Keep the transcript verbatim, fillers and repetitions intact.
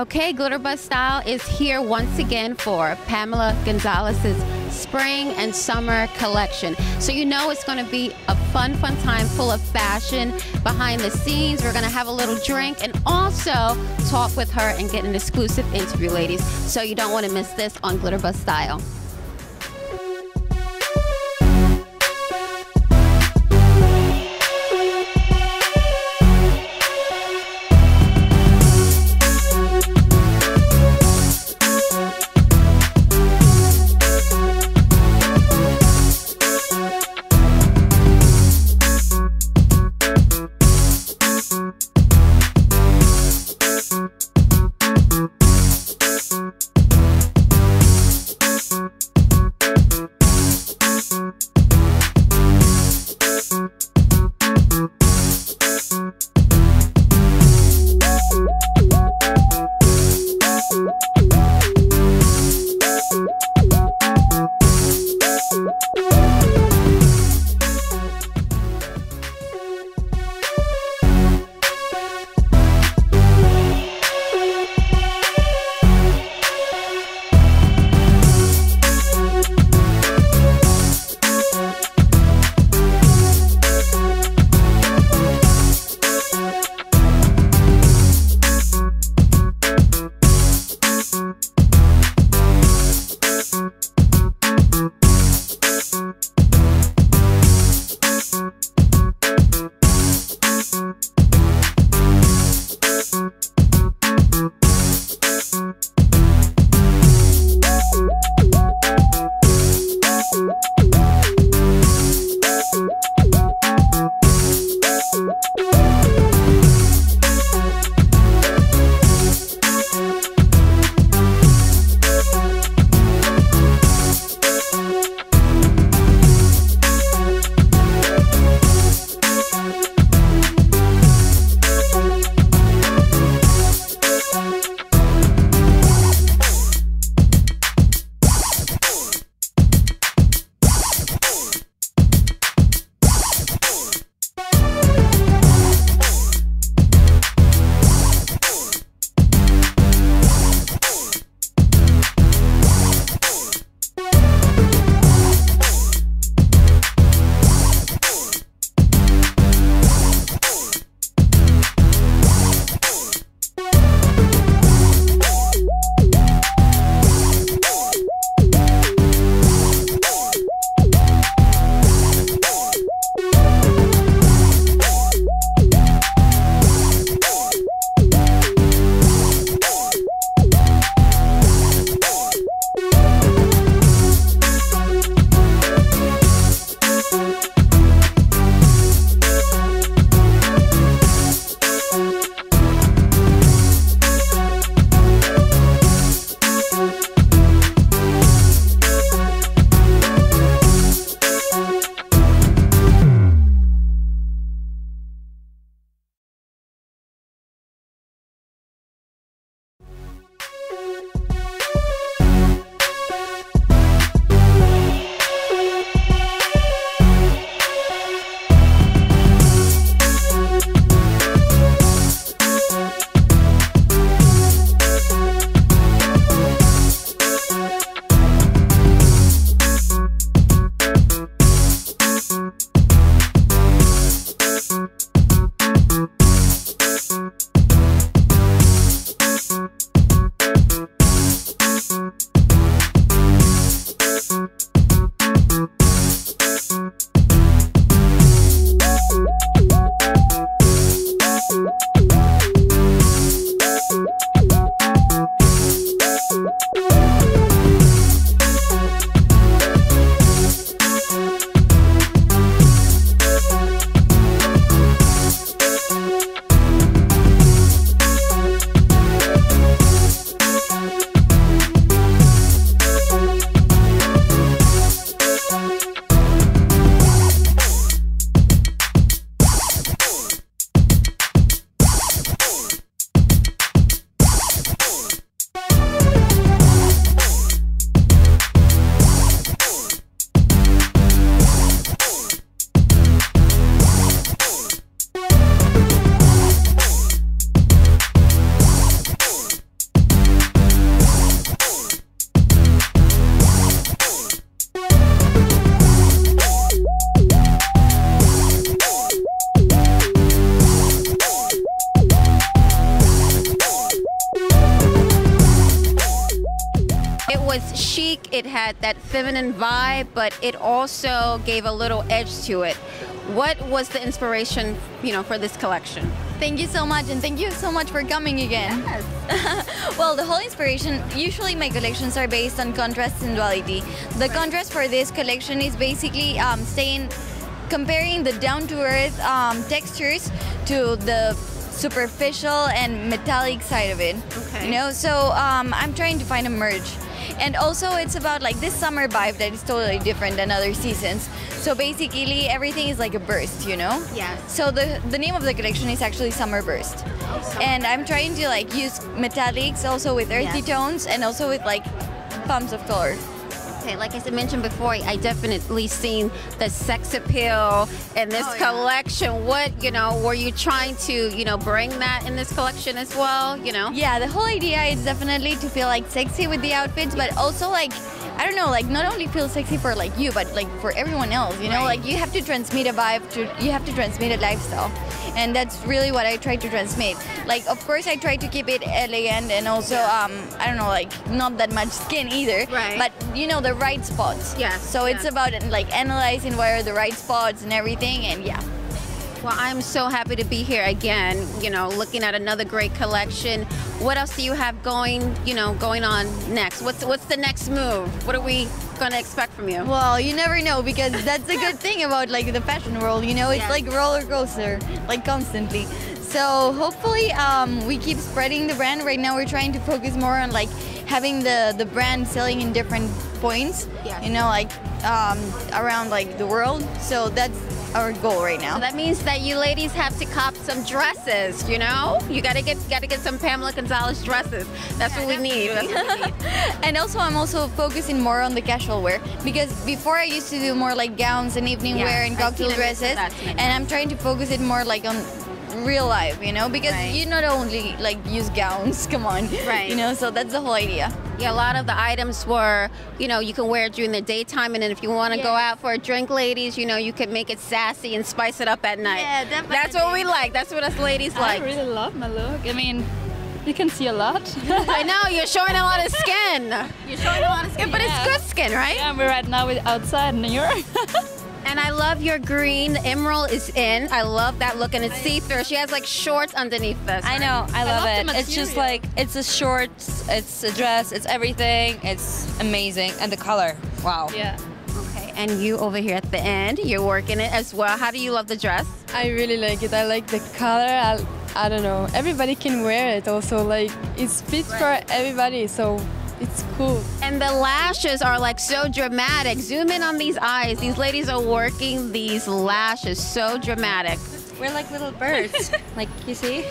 Okay, GlitterBuzz Style is here once again for Pamela Gonzalez's spring and summer collection. So you know it's going to be a fun, fun time full of fashion behind the scenes. We're going to have a little drink and also talk with her and get an exclusive interview, ladies. So you don't want to miss this on GlitterBuzz Style. It had that feminine vibe, but it also gave a little edge to it. What was the inspiration, you know, for this collection? Thank you so much, and thank you so much for coming again. Yes. Well, the whole inspiration, usually my collections are based on contrast and duality. The right. contrast for this collection is basically um, staying, comparing the down-to-earth um, textures to the superficial and metallic side of it. Okay. You know, so um, I'm trying to find a merge. And also it's about like this summer vibe that is totally different than other seasons. So basically everything is like a burst, you know? Yeah. So the, the name of the collection is actually Summer Burst. Oh, summer and I'm trying to like use metallics also with earthy yeah. tones and also with like pumps of color. Okay, like I mentioned before, I definitely seen the sex appeal in this oh, collection. Yeah. What, you know, were you trying to, you know, bring that in this collection as well, you know? Yeah, the whole idea is definitely to feel like sexy with the outfits, but also like, I don't know, like not only feel sexy for like you, but like for everyone else, you know? Right. Like you have to transmit a vibe, to, you have to transmit a lifestyle. And that's really what I try to transmit. Like, of course, I try to keep it elegant and also, um, I don't know, like not that much skin either. Right. But you know, the right spots. Yeah. So yeah. it's about like analyzing where are the right spots and everything, and yeah. Well, I'm so happy to be here again. You know, looking at another great collection. What else do you have going? You know, going on next. What's what's the next move? What are we gonna expect from you? Well, you never know, because that's a good thing about like the fashion world. You know, it's yeah. like roller coaster, like constantly. So hopefully um, we keep spreading the brand. Right now, we're trying to focus more on like having the the brand selling in different points. Yeah. You know, like um, around like the world. So that's our goal right now. So that means that you ladies have to cop some dresses, you know? You gotta get gotta get some Pamela Gonzalez dresses. That's yeah, what we need. That's what we need. And also I'm also focusing more on the casual wear, because before I used to do more like gowns and evening yeah, wear and cocktail dresses, and I'm trying to focus it more like on real life, you know, because right. you not only like use gowns, come on, right? You know, so that's the whole idea. Yeah, a lot of the items were, you know, you can wear it during the daytime, and then if you want to yeah. go out for a drink, ladies, you know, you can make it sassy and spice it up at night. Yeah, definitely. That's what we like. That's what us ladies like. I really love my look. I mean, you can see a lot. I know, you're showing a lot of skin. You're showing a lot of skin, but yeah. it's good skin, right? Yeah, we're right now outside in New York. And I love your green. The emerald is in. I love that look, and it's see-through. She has like shorts underneath this. I know. I love, I love it. It's just like, it's a shorts, it's a dress, it's everything. It's amazing. And the color. Wow. Yeah. Okay. And you over here at the end, you're working it as well. How do you love the dress? I really like it. I like the color. I, I don't know. Everybody can wear it also. Like, it's fit right. for everybody. So. It's cool. And the lashes are like so dramatic. Zoom in on these eyes. These ladies are working these lashes. So dramatic. We're like little birds. Like, you see?